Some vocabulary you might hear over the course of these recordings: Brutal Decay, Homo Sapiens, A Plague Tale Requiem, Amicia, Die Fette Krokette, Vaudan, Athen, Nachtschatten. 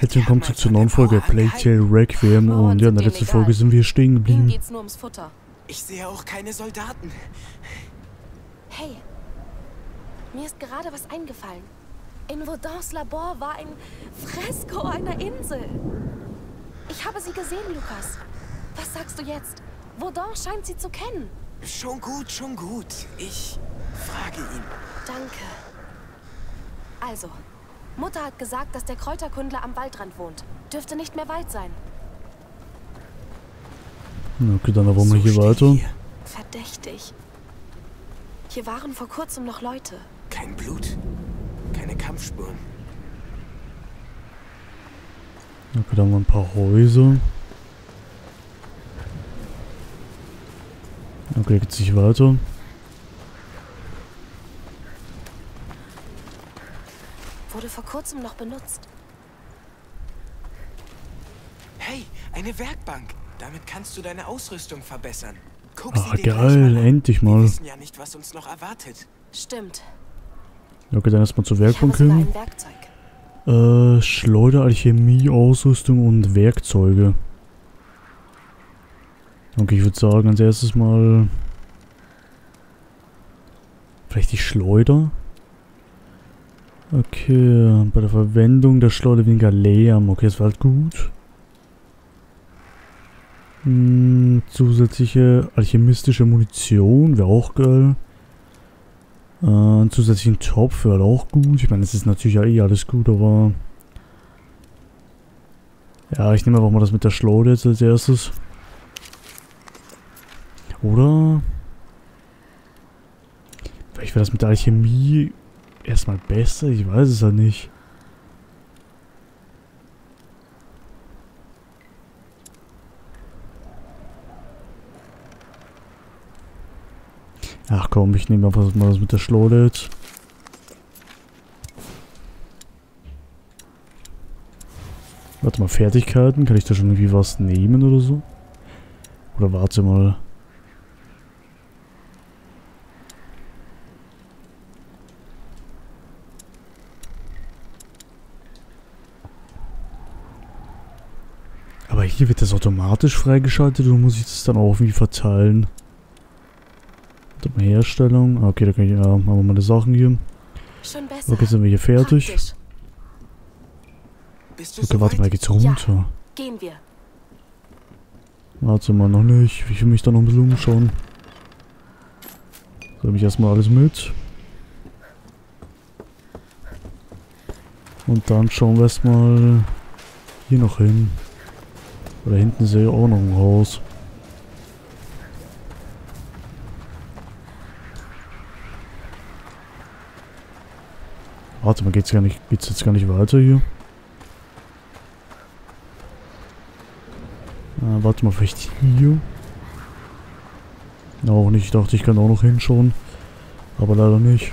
Herzlich willkommen zur neuen Folge Plague Tale Requiem. Und ja, in der letzten Folge sind wir stehen geblieben. Ihnen geht's nur ums Futter. Ich sehe auch keine Soldaten. Hey, mir ist gerade was eingefallen. In Vaudans Labor war ein Fresko einer Insel. Ich habe sie gesehen, Lukas. Was sagst du jetzt? Vaudan scheint sie zu kennen. Schon gut, schon gut. Ich frage ihn. Danke. Also, Mutter hat gesagt, dass der Kräuterkundler am Waldrand wohnt. Dürfte nicht mehr weit sein. Okay, dann wollen wir hier weiter. Verdächtig. Hier waren vor kurzem noch Leute. Kein Blut. Keine Kampfspuren. Okay, dann haben wir ein paar Häuser. Okay, geht's nicht weiter. Wurde vor kurzem noch benutzt. Hey, eine Werkbank. Damit kannst du deine Ausrüstung verbessern. Guck sie dir geil, mal endlich mal. Wir wissen ja nicht, was uns noch erwartet. Stimmt. Okay, dann erstmal zur Werkbank hin. Schleuder, Alchemie, Ausrüstung und Werkzeuge. Okay, ich würde sagen, als erstes mal vielleicht die Schleuder. Okay, bei der Verwendung der Schleuder weniger Lärm. Okay, das war halt gut. Zusätzliche alchemistische Munition wäre auch geil. Zusätzlichen Topf wäre auch gut. Ich meine, es ist natürlich ja eh alles gut, aber... Ja, ich nehme einfach mal das mit der Schleuder jetzt als erstes. Oder? Vielleicht wäre das mit der Alchemie erstmal besser. Ich weiß es halt nicht. Ach komm, ich nehme einfach mal das mit der Schleuder jetzt. Warte mal, Fertigkeiten. Kann ich da schon irgendwie was nehmen oder so? Oder warte mal. Aber hier wird das automatisch freigeschaltet und muss ich das dann auch irgendwie verteilen? Herstellung. Okay, da kann ich machen wir mal die Sachen hier. Okay, sind wir hier fertig. Okay, warte mal, geht's runter? Warte mal, noch nicht. Ich will mich da noch ein bisschen umschauen. So, nehme ich erstmal alles mit. Und dann schauen wir erstmal hier noch hin. Oder hinten sehe ich auch noch ein Haus. Warte mal, geht's jetzt gar nicht weiter hier? Warte mal, vielleicht hier? Auch nicht, ich dachte, ich kann auch noch hinschauen. Aber leider nicht.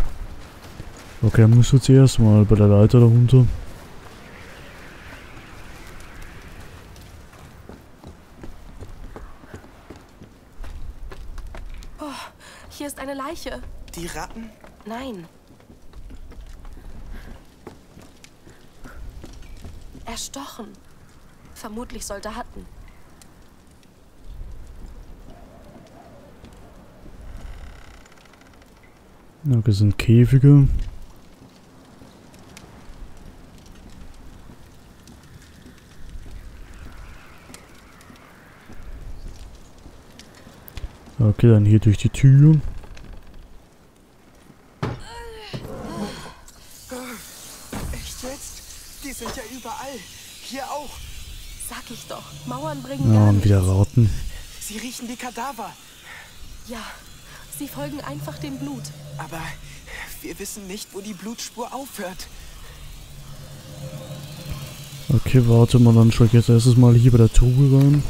Okay, dann müssen wir jetzt erstmal bei der Leiter darunter. Oh, hier ist eine Leiche. Die Ratten? Nein. Erstochen. Vermutlich Soldaten. Ja, das sind Käfige. Okay, dann hier durch die Tür. Sind ja überall. Hier auch. Sag ich doch. Mauern bringen ja, und wieder Ratten. Sie riechen die Kadaver. Ja, sie folgen einfach dem Blut. Aber wir wissen nicht, wo die Blutspur aufhört. Okay, warte mal, dann schaue ich jetzt erstes Mal hier bei der Truhe rein.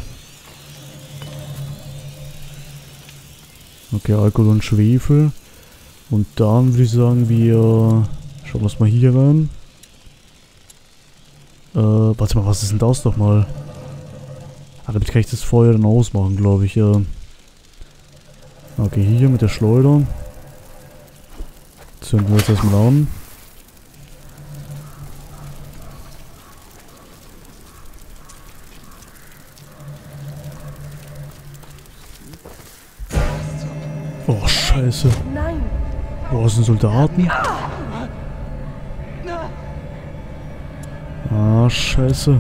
Okay, Alkohol und Schwefel. Und dann würde ich sagen, wir schauen wir mal hier rein. Warte mal, was ist denn das nochmal? Damit kann ich das Feuer dann ausmachen, glaube ich. Okay, hier mit der Schleuder. Zünden wir jetzt erstmal an. Oh, scheiße. Wo sind Soldaten? Ah, scheiße.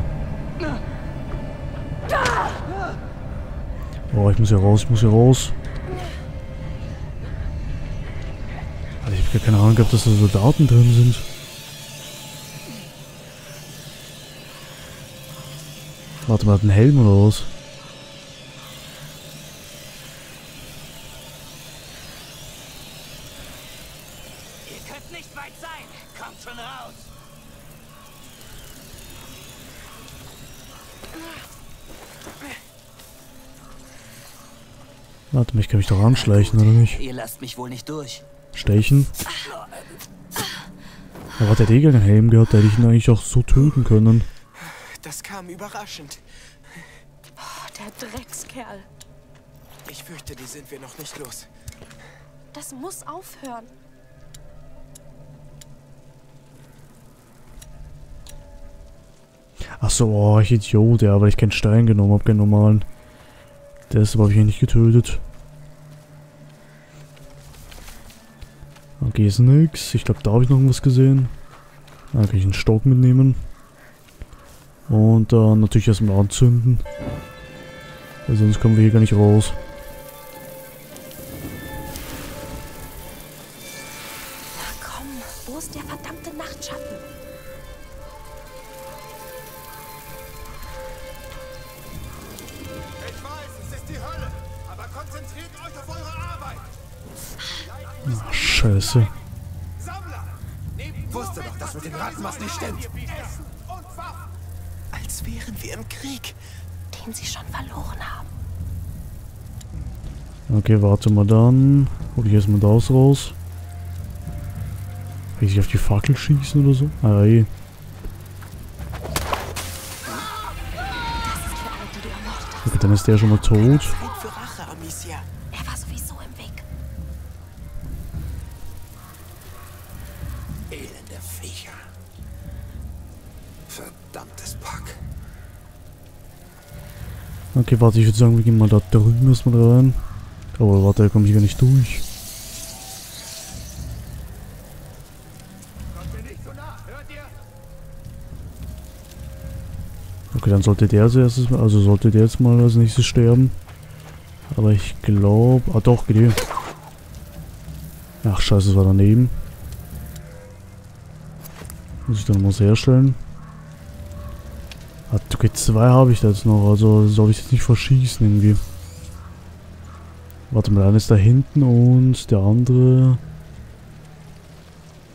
Oh, ich muss hier raus, ich muss hier raus. Alter, ich hab gar keine Ahnung gehabt, dass da Soldaten drin sind. Warte mal, hat einen Helm oder was? Warte mal, ich kann mich doch anschleichen, oder nicht? Ihr lasst mich wohl nicht durch. Stechen? Aber hat der Degel den Helm gehabt, der hätte ich ihn eigentlich auch so töten können. Das kam überraschend. Oh, der Dreckskerl. Ich fürchte, die sind wir noch nicht los. Das muss aufhören. Achso, oh, ich Idiot, ja, weil ich keinen Stein genommen habe, keinen normalen. Deshalb habe ich ihn nicht getötet. Okay, ist nix. Ich glaube, da habe ich noch was gesehen. Da kann ich einen Stock mitnehmen. Und dann natürlich erstmal anzünden. Weil sonst kommen wir hier gar nicht raus. Na komm, wo ist der verdammte Nachtschatten? Ich weiß, es ist die Hölle, aber konzentriert euch auf eure Arbeit. Ach, scheiße. Sammler, wusste doch, dass mit den Ratten was nicht stimmt. Als wären wir im Krieg, den sie schon verloren haben. Okay, warte mal dann. Hol ich erstmal das raus. Will ich auf die Fackel schießen oder so? Ah, je. Okay, dann ist der schon mal tot. Er war sowieso im Weg. Elende Viecher. Verdammtes Pack. Okay, warte, ich würde sagen, wir gehen mal da drüben erstmal rein. Aber warte, da komme ich gar nicht durch. Okay, dann sollte der als erstes, also sollte der jetzt mal als nächstes sterben. Aber ich glaube... Ah doch, geht hier. Ach scheiße, das war daneben. Muss ich dann mal herstellen. Okay, zwei habe ich da jetzt noch, also soll ich jetzt nicht verschießen irgendwie. Warte mal, einer ist da hinten und der andere...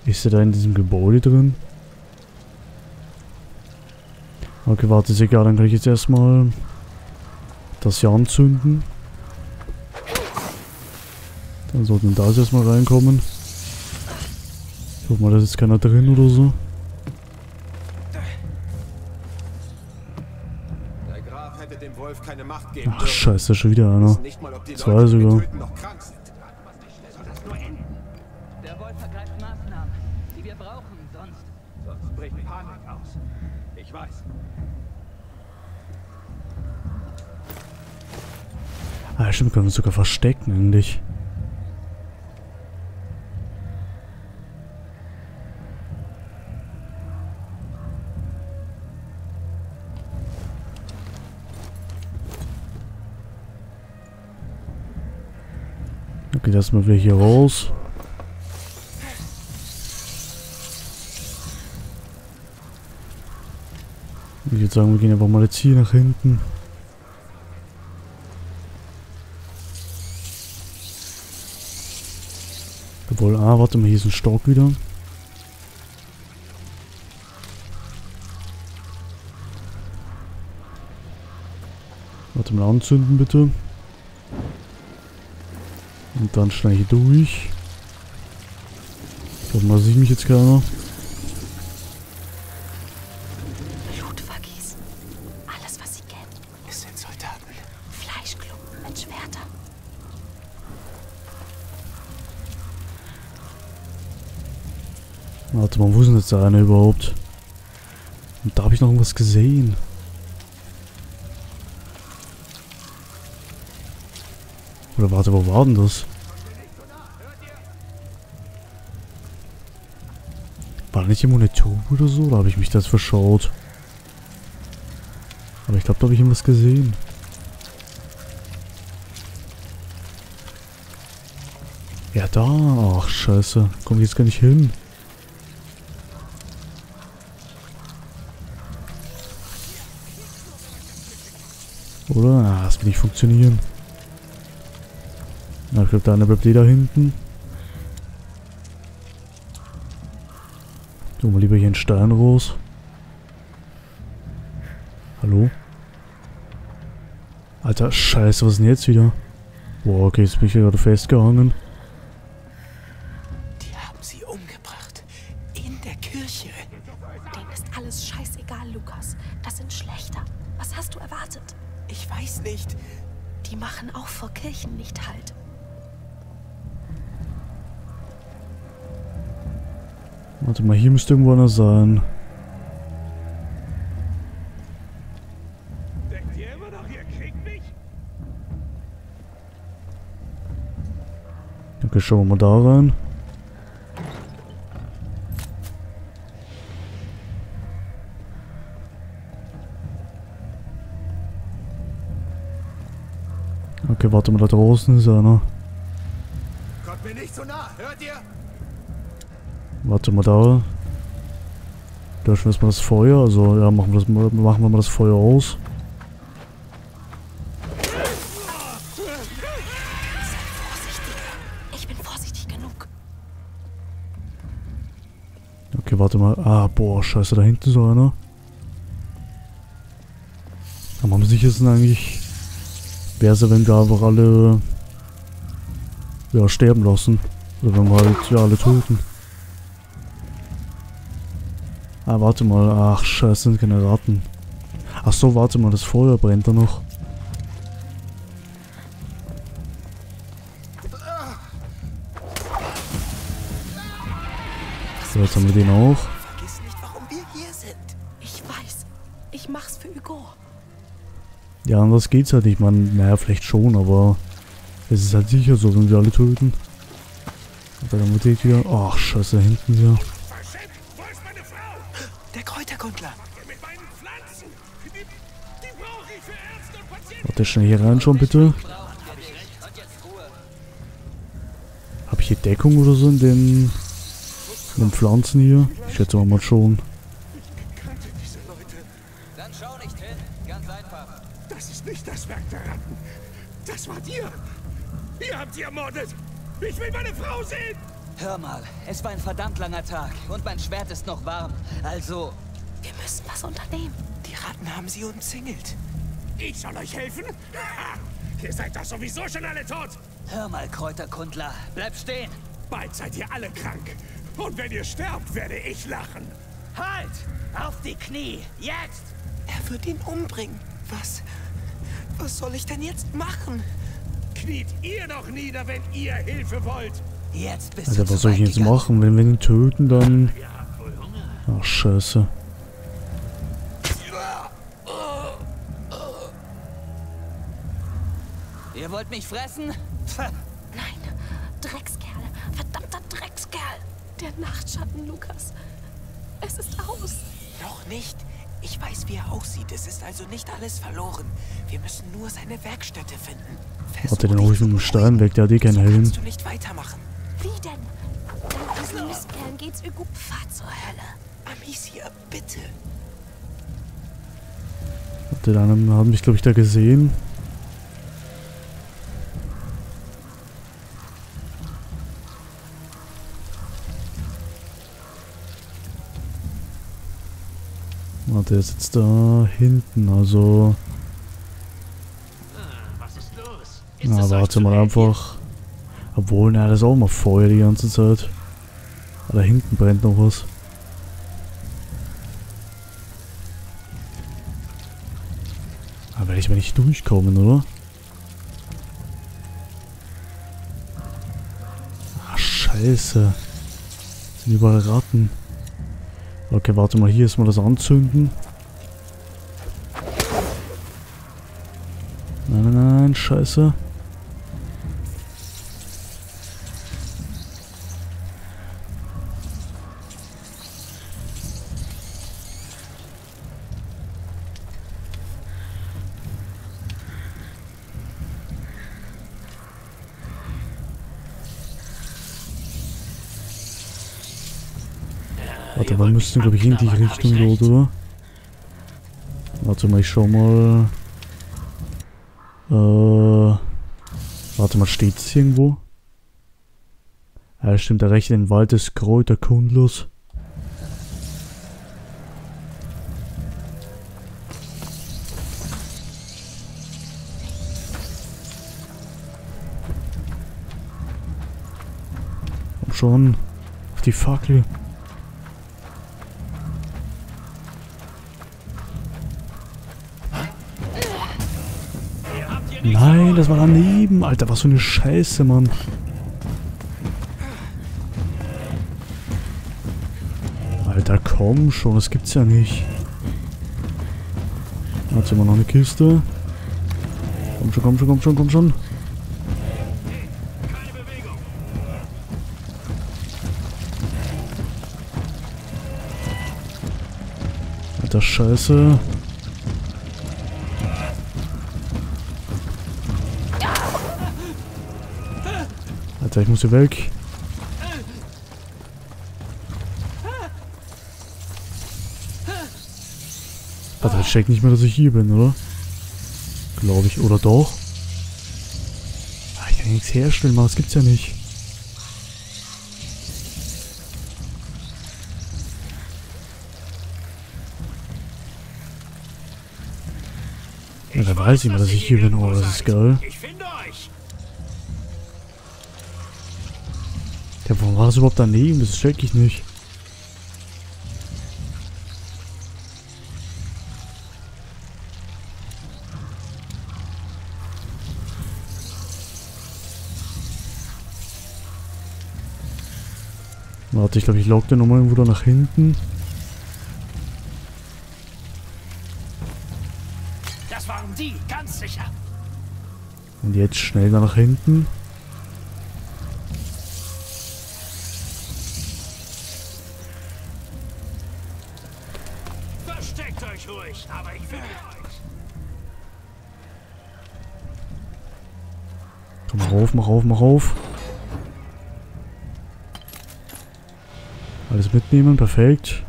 Ist der da in diesem Gebäude drin? Okay, warte, ist egal, dann kann ich jetzt erstmal das hier anzünden. Dann sollten da erstmal reinkommen. Ich hoffe mal, da ist jetzt keiner drin oder so. Ach scheiße, da ist schon wieder einer. Zwei sogar. Der Wolf ergreift Maßnahmen, die wir brauchen, sonst bricht Panik aus. Ich weiß. Ah stimmt, können wir uns sogar verstecken eigentlich. Okay, das mal wieder hier raus. Ich würde sagen, wir gehen einfach mal jetzt hier nach hinten. Obwohl, ah, warte mal, hier ist ein Stock wieder. Warte mal, anzünden bitte. Und dann schnell hier durch. Ich hoffe mal, sieht mich jetzt keiner. Blut vergießen. Alles, was sie kennt. Es sind Soldaten. Fleischklumpen mit Schwertern. Warte mal, wo sind jetzt der eine überhaupt? Und da habe ich noch irgendwas gesehen. Oder warte, wo war denn das? War nicht im Monitor oder so? Da habe ich mich das verschaut. Aber ich glaube, da habe ich irgendwas gesehen. Ja, da. Ach, scheiße. Komm ich jetzt gar nicht hin. Oder? Ah, das wird nicht funktionieren. Na, ich glaube, da einer bleibt eh da hinten. Tun wir lieber hier einen Stein raus. Hallo? Alter, scheiße, was ist denn jetzt wieder? Boah, okay, jetzt bin ich gerade festgehangen. Die haben sie umgebracht. In der Kirche. Denen ist alles scheißegal, Lukas. Das sind Schlechter. Was hast du erwartet? Ich weiß nicht. Die machen auch vor Kirchen nicht halt. Warte mal, hier müsste irgendwo einer sein. Denkt ihr immer noch, ihr kriegt mich? Okay, schauen wir mal da rein. Okay, warte mal, da draußen ist einer. Kommt mir nicht so nah, hört ihr? Warte mal da. Löschen wir jetzt mal das Feuer. Also, ja, machen wir mal das Feuer aus. Sei vorsichtig. Ich bin vorsichtig genug. Okay, warte mal. Ah, boah, scheiße, da hinten ist einer. Da machen wir sicher sind eigentlich. Wäre es, wenn wir einfach alle. Ja, sterben lassen. Oder wenn wir halt, ja, alle töten. Ah, warte mal. Ach, scheiße, sind keine Ratten. Ach so, warte mal, das Feuer brennt da noch. So, jetzt haben wir den auch. Vergiss nicht, warum wir hier sind. Ich weiß. Ich mach's für Hugo. Ja, anders geht's halt nicht. Ich meine, naja, vielleicht schon, aber es ist halt sicher so, wenn wir alle töten. Und dann haben wir den wieder. Ach, scheiße, da hinten ja. Warte, schnell hier reinschauen, bitte. Hab ich hier Deckung oder so in den Pflanzen hier? Ich schätze mal schon. Dann schau nicht hin, ganz einfach. Das ist nicht das Werk der Ratten. Das wart ihr. Ihr habt sie ermordet. Ich will meine Frau sehen. Hör mal, es war ein verdammt langer Tag und mein Schwert ist noch warm. Also, wir müssen was unternehmen. Die Ratten haben sie umzingelt. Ich soll euch helfen? Ihr seid doch sowieso schon alle tot! Hör mal, Kräuterkundler, bleib stehen! Bald seid ihr alle krank. Und wenn ihr sterbt, werde ich lachen. Halt! Auf die Knie! Jetzt! Er wird ihn umbringen. Was soll ich denn jetzt machen? Kniet ihr doch nieder, wenn ihr Hilfe wollt! Jetzt bist du Alter, was soll ich jetzt machen? Wenn wir ihn töten, dann... Ach, scheiße. Ihr wollt mich fressen? Nein, Dreckskerl. Verdammter Dreckskerl. Der Nachtschatten, Lukas. Es ist aus. Noch nicht. Ich weiß, wie er aussieht. Es ist also nicht alles verloren. Wir müssen nur seine Werkstätte finden. Warte, den hol ich mit dem Stein weg. Der hat eh keinen Helm. Kannst du nicht weitermachen. Wie denn? Mit diesen Mistkerlen geht's Hugo. Fahr zur Hölle. Amicia, bitte. Warte, dann haben mich, glaube ich, da gesehen. Der sitzt da hinten, also... Was ist los? Ist na, warte mal einfach. Obwohl, na, das ist auch mal Feuer die ganze Zeit. Aber da hinten brennt noch was. Aber werde ich mal nicht durchkommen, oder? Ah, scheiße. Das sind überall Ratten. Okay, warte mal, hier ist mal das Anzünden. Nein, nein, nein, scheiße. Warte, wir müssen, glaube ich, in die Richtung dort, oder? Warte mal, ich schau mal. Warte mal, steht's hier irgendwo? Ja, stimmt, erreiche den Wald des Kräuterkundlers. Komm schon, auf die Fackel. Nein, das war daneben. Alter, was für eine Scheiße, Mann. Alter, komm schon, das gibt's ja nicht. Hat immer noch eine Kiste. Komm schon, komm schon, komm schon, komm schon. Alter, Scheiße. Ich muss hier weg. Warte, ich check nicht mehr, dass ich hier bin, oder? Glaube ich, oder doch? Ach, ich kann nichts herstellen, Mann, das gibt's ja nicht. Ja, da weiß ich mal, dass ich hier bin, oh, das ist geil. Ja, warum war das überhaupt daneben? Das check ich nicht. Warte, ich glaube, ich log den nochmal irgendwo da nach hinten. Das waren die, ganz sicher. Und jetzt schnell da nach hinten. Mach auf, mach auf. Alles mitnehmen, perfekt.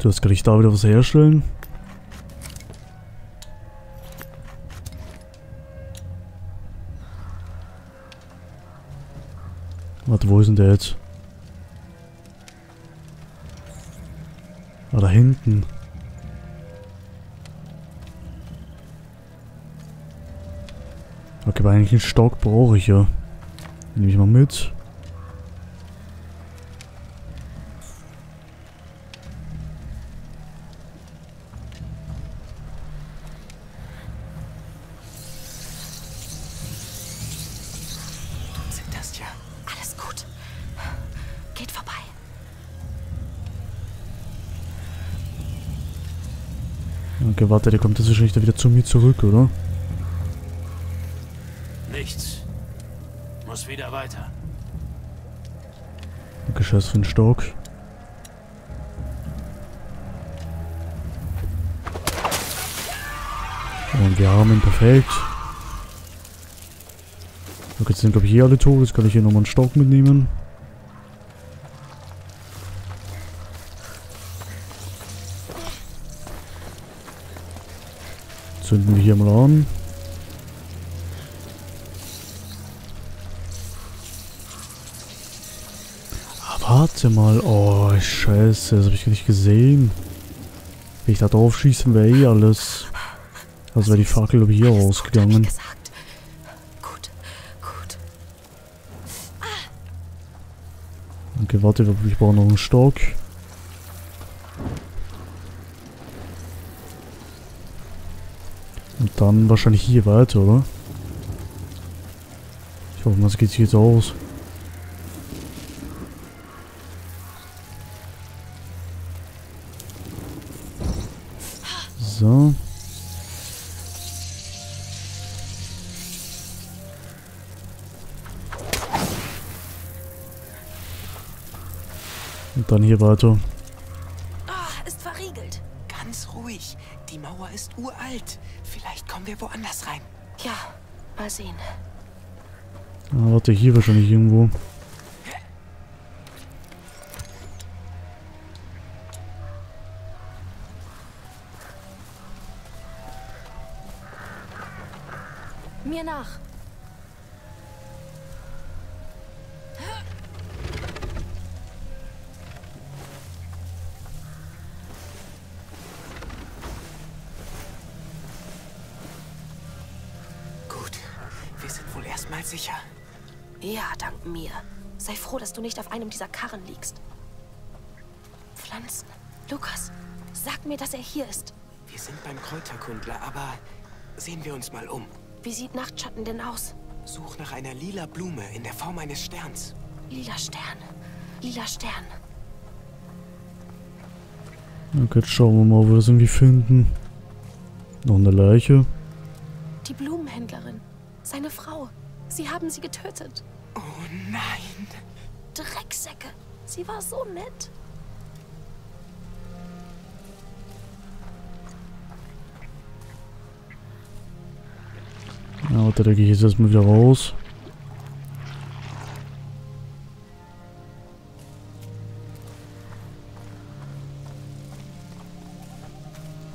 Das kann ich da wieder was herstellen. Warte, wo ist denn der jetzt? Ah, da hinten. Okay, aber eigentlich einen Stock brauche ich ja. Nehme ich mal mit. Sind das ja? Alles gut. Geht vorbei. Okay, warte, der kommt jetzt wahrscheinlich da wieder zu mir zurück, oder? Nichts. Muss wieder weiter. Okay, scheiß für den Stock. Und wir haben ihn, perfekt. Okay, jetzt sind glaube ich hier alle tot. Jetzt kann ich hier nochmal einen Stock mitnehmen. Zünden wir hier mal an. Warte mal, oh Scheiße, das habe ich gar nicht gesehen. Wenn ich da drauf schießen, wäre eh alles. Also wäre die Fackel über hier rausgegangen. Gut. Okay, warte, ich brauche noch einen Stock. Und dann wahrscheinlich hier weiter, oder? Ich hoffe, das geht sich jetzt aus. So. Und dann hier weiter. Oh, ist verriegelt. Ganz ruhig. Die Mauer ist uralt. Vielleicht kommen wir woanders rein. Ja, mal sehen. Ah, warte, hier wahrscheinlich irgendwo. Mir nach. Gut, wir sind wohl erstmal sicher. Ja, dank mir. Sei froh, dass du nicht auf einem dieser Karren liegst. Pflanzen. Lukas, sag mir, dass er hier ist. Wir sind beim Kräuterkundler, aber sehen wir uns mal um. Wie sieht Nachtschatten denn aus? Such nach einer lila Blume in der Form eines Sterns. Lila Stern. Lila Stern. Okay, jetzt schauen wir mal, ob wir das irgendwie finden. Noch eine Leiche. Die Blumenhändlerin. Seine Frau. Sie haben sie getötet. Oh nein. Drecksäcke. Sie war so nett. Na, warte, da gehe ich jetzt erstmal wieder raus.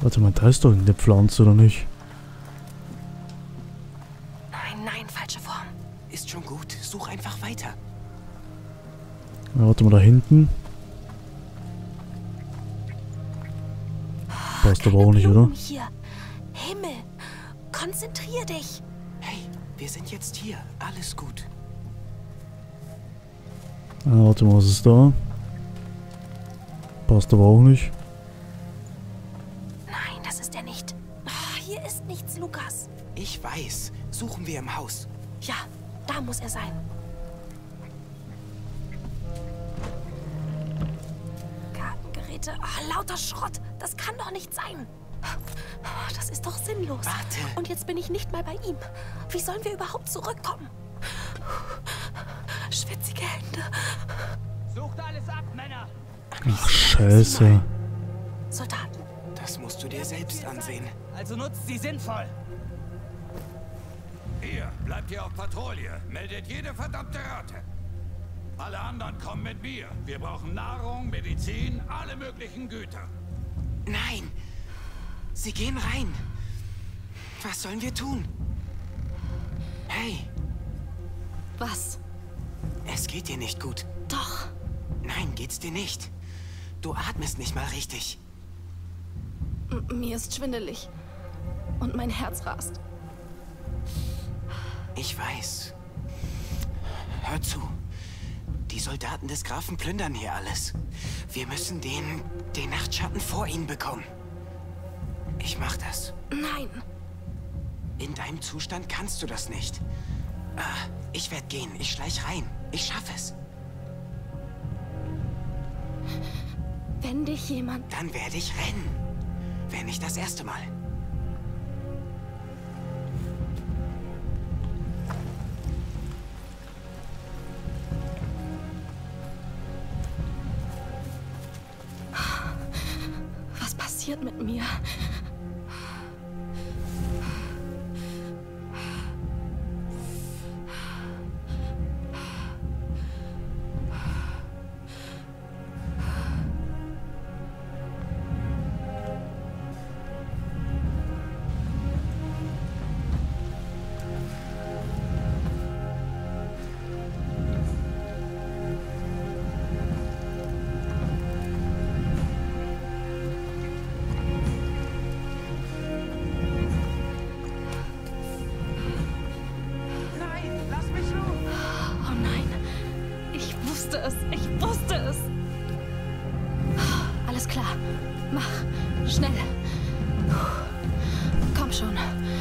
Warte mal, da ist doch irgendeine Pflanze, oder nicht? Nein, nein, falsche Form. Ist schon gut, such einfach weiter. Na, warte mal, da hinten. Passt aber auch nicht, oder? Hier. Himmel, konzentrier dich. Wir sind jetzt hier. Alles gut. Ah, warte mal, was ist da? Passt aber auch nicht. Nein, das ist er nicht. Oh, hier ist nichts, Lukas. Ich weiß. Suchen wir im Haus. Ja, da muss er sein. Gartengeräte. Oh, lauter Schrott. Das kann doch nicht sein. Das ist doch sinnlos. Warte. Und jetzt bin ich nicht mal bei ihm. Wie sollen wir überhaupt zurückkommen? Schwitzige Hände. Sucht alles ab, Männer. Ach, Scheiße. Soldaten. Das musst du dir selbst ansehen. Also nutzt sie sinnvoll. Ihr bleibt hier auf Patrouille. Meldet jede verdammte Ratte. Alle anderen kommen mit mir. Wir brauchen Nahrung, Medizin, alle möglichen Güter. Nein. Sie gehen rein. Was sollen wir tun? Hey. Was? Es geht dir nicht gut. Doch. Nein, geht's dir nicht. Du atmest nicht mal richtig. Mir ist schwindelig. Und mein Herz rast. Ich weiß. Hör zu. Die Soldaten des Grafen plündern hier alles. Wir müssen den Nachtschatten vor ihnen bekommen. Ich mach das. Nein. In deinem Zustand kannst du das nicht. Ich werde gehen. Ich schleich rein. Ich schaffe es. Wenn dich jemand... Dann werde ich rennen. Wenn nicht das erste Mal. Was passiert mit mir? Ich wusste es. Alles klar. Mach. Schnell. Komm schon. Achtung,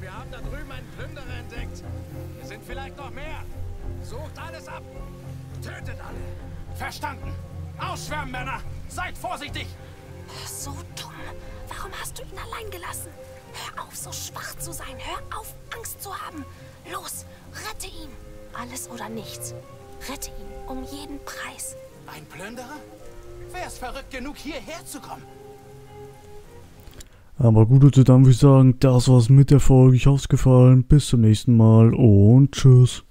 wir haben da drüben einen Plünderer entdeckt. Wir sind vielleicht noch mehr. Sucht alles ab. Tötet alle. Verstanden. Ausschwärmen, Männer. Seid vorsichtig. So dumm. Warum hast du ihn allein gelassen? Hör auf, so schwach zu sein. Hör auf, Angst zu haben. Los, rette ihn. Alles oder nichts. Rette ihn um jeden Preis. Ein Plünderer? Wer ist verrückt genug, hierher zu kommen? Aber gut, also dann würde ich sagen, das war's mit der Folge. Ich hoffe, es gefallen. Bis zum nächsten Mal und tschüss.